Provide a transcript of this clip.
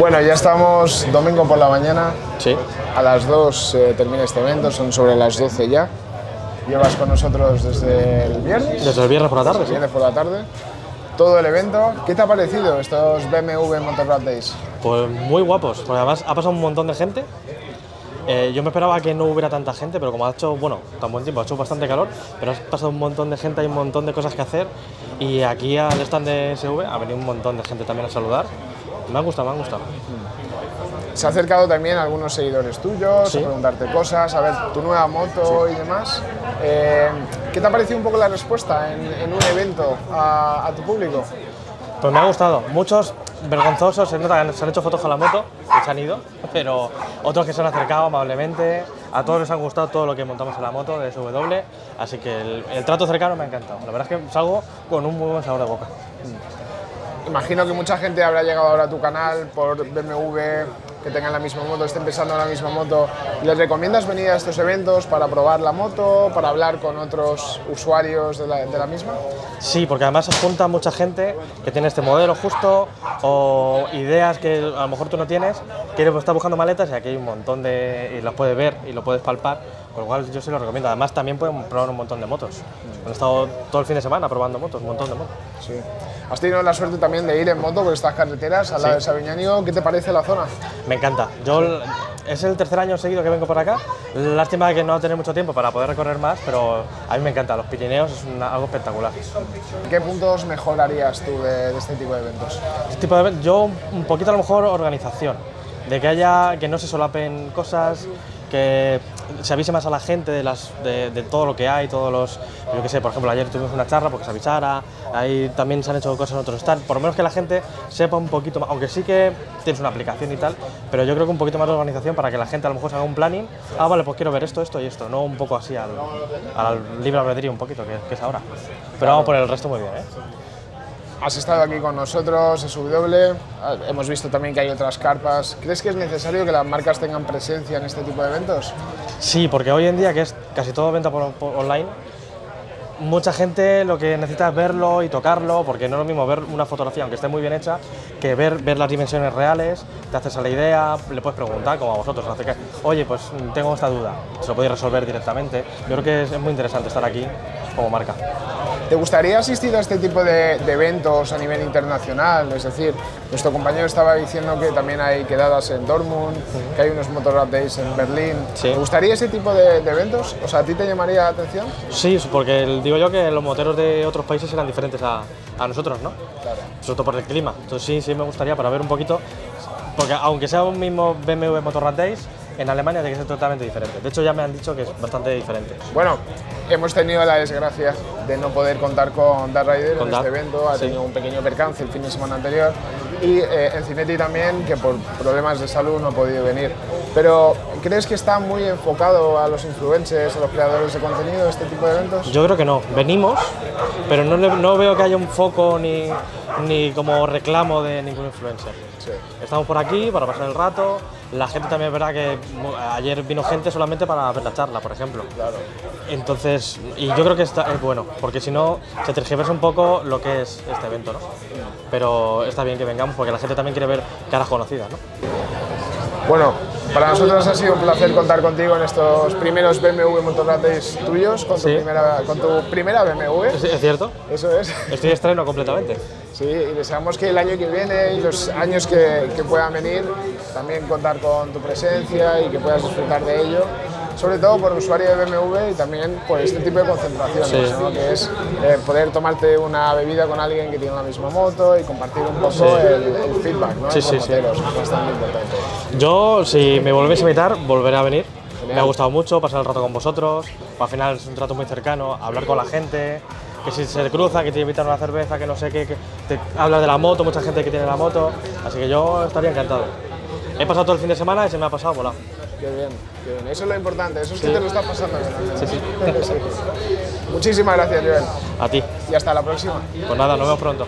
Bueno, ya estamos domingo por la mañana. Sí. A las 2 termina este evento, son sobre las 12 ya. Llevas con nosotros desde el viernes. Desde el viernes por la tarde. Desde el viernes por la tarde. Todo el evento. ¿Qué te ha parecido estos BMW Motorrad Days? Pues muy guapos, porque además ha pasado un montón de gente. Yo me esperaba que no hubiera tanta gente, pero como ha hecho, bueno, tan buen tiempo, ha hecho bastante calor, pero ha pasado un montón de gente, hay un montón de cosas que hacer. Y aquí al stand de SV ha venido un montón de gente también a saludar. Me ha gustado, me ha gustado. Se ha acercado también a algunos seguidores tuyos, sí, a preguntarte cosas, a ver tu nueva moto, sí, y demás. ¿Qué te ha parecido un poco la respuesta en un evento a tu público? Pues me ha gustado. Muchos vergonzosos, se nota que se han hecho fotos con la moto y se han ido, pero otros que se han acercado amablemente. A todos les ha gustado todo lo que montamos en la moto de SW, así que el trato cercano me ha encantado. La verdad es que salgo con un muy buen sabor de boca. Imagino que mucha gente habrá llegado ahora a tu canal por BMW, que tengan la misma moto, estén pensando en la misma moto. ¿Les recomiendas venir a estos eventos para probar la moto, para hablar con otros usuarios de la misma? Sí, porque además se junta mucha gente que tiene este modelo justo o ideas que a lo mejor tú no tienes, que está buscando maletas y aquí hay un montón de... y las puedes ver y lo puedes palpar, por lo cual yo sí lo recomiendo. Además también pueden probar un montón de motos. Han estado todo el fin de semana probando motos, un montón de motos. Sí. Has tenido la suerte también de ir en moto por estas carreteras, a la, sí, de Sabiñánigo. ¿Qué te parece la zona? Me encanta. Yo es el tercer año seguido que vengo por acá. Lástima que no tener mucho tiempo para poder recorrer más, pero a mí me encanta. Los Pirineos es algo espectacular. ¿Qué puntos mejorarías tú de este tipo de eventos? Este tipo de eventos, yo un poquito a lo mejor organización, de que haya, que no se solapen cosas, que se avise más a la gente de todo lo que hay, todos los, yo qué sé, por ejemplo, ayer tuvimos una charla porque se avisara, ahí también se han hecho cosas en otros stands, por lo menos que la gente sepa un poquito más, aunque sí que tienes una aplicación y tal, pero yo creo que un poquito más de organización para que la gente a lo mejor se haga un planning, ah, vale, pues quiero ver esto, esto y esto, no un poco así al libre albedrío un poquito, que es ahora, pero vamos por el resto muy bien, ¿eh? Has estado aquí con nosotros, SW, hemos visto también que hay otras carpas. ¿Crees que es necesario que las marcas tengan presencia en este tipo de eventos? Sí, porque hoy en día, que es casi todo venta por online, mucha gente lo que necesita es verlo y tocarlo, porque no es lo mismo ver una fotografía, aunque esté muy bien hecha, que ver las dimensiones reales, te haces a la idea, le puedes preguntar, como a vosotros, acerca, oye, pues tengo esta duda, se lo podéis resolver directamente. Yo creo que es muy interesante estar aquí como marca. ¿Te gustaría asistir a este tipo de eventos a nivel internacional? Es decir, nuestro compañero estaba diciendo que también hay quedadas en Dortmund, que hay unos Motorrad Days en Berlín. Sí. ¿Te gustaría ese tipo de eventos? O sea, ¿a ti te llamaría la atención? Sí, porque digo yo que los moteros de otros países eran diferentes a nosotros, ¿no? Claro. Sobre todo por el clima. Entonces sí, sí me gustaría para ver un poquito, porque aunque sea un mismo BMW Motorrad Days, en Alemania tiene que ser totalmente diferente. De hecho, ya me han dicho que es bastante diferente. Bueno, hemos tenido la desgracia de no poder contar con Dark Raider en este evento. Ha tenido un pequeño percance el fin de semana anterior. Y en Cinetti también, que por problemas de salud no ha podido venir. Pero, ¿crees que está muy enfocado a los influencers, a los creadores de contenido, este tipo de eventos? Yo creo que no. Venimos, pero no veo que haya un foco ni como reclamo de ningún influencer. Sí. Estamos por aquí para pasar el rato. La gente también es verdad que ayer vino gente solamente para ver la charla, por ejemplo. Claro. Entonces, y yo creo que es bueno, porque si no se tergiversa un poco lo que es este evento, ¿no? Pero está bien que vengamos porque la gente también quiere ver caras conocidas, ¿no? Bueno, para nosotros ha sido un placer contar contigo en estos primeros BMW Motorrad Days tuyos, con tu, sí, con tu primera BMW. ¿Es cierto? Eso es. Estoy estreno completamente. Sí, y deseamos que el año que viene y los años que puedan venir también contar con tu presencia y que puedas disfrutar de ello, sobre todo por usuario de BMW y también por este tipo de concentraciones, sí, ¿no? Que es poder tomarte una bebida con alguien que tiene la misma moto y compartir un poco, sí, el feedback, ¿no? Sí, sí, moteros, sí. Es bastante importante. Yo, si me volvéis a invitar, volveré a venir. Genial. Me ha gustado mucho pasar el rato con vosotros, al final es un trato muy cercano, hablar con la gente, que si se cruza, que te invitan a una cerveza, que no sé qué, que te hablas de la moto, mucha gente que tiene la moto, así que yo estaría encantado. He pasado todo el fin de semana y se me ha pasado volado. Qué bien, qué bien. Eso es lo importante, eso es, sí, que te lo estás pasando bien. Sí, sí. Sí, sí. Muchísimas gracias, Joel. A ti. Y hasta la próxima. Pues nada, nos vemos pronto.